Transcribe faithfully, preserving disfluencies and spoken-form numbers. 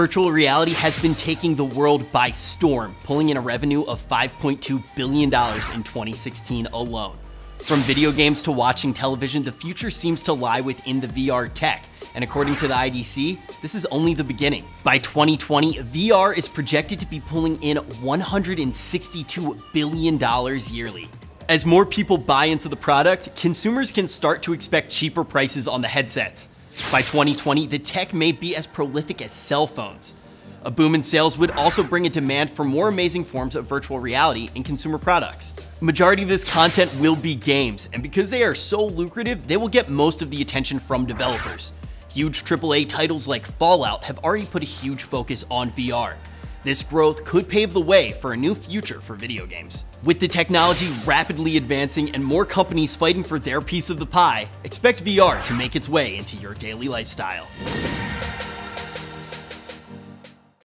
Virtual reality has been taking the world by storm, pulling in a revenue of five point two billion dollars in twenty sixteen alone. From video games to watching television, the future seems to lie within the V R tech. And according to the I D C, this is only the beginning. By twenty twenty, V R is projected to be pulling in one hundred sixty-two billion dollars yearly. As more people buy into the product, consumers can start to expect cheaper prices on the headsets. By twenty twenty, the tech may be as prolific as cell phones. A boom in sales would also bring a demand for more amazing forms of virtual reality in consumer products. Majority of this content will be games, and because they are so lucrative, they will get most of the attention from developers. Huge triple A titles like Fallout have already put a huge focus on V R. This growth could pave the way for a new future for video games. With the technology rapidly advancing and more companies fighting for their piece of the pie, expect V R to make its way into your daily lifestyle.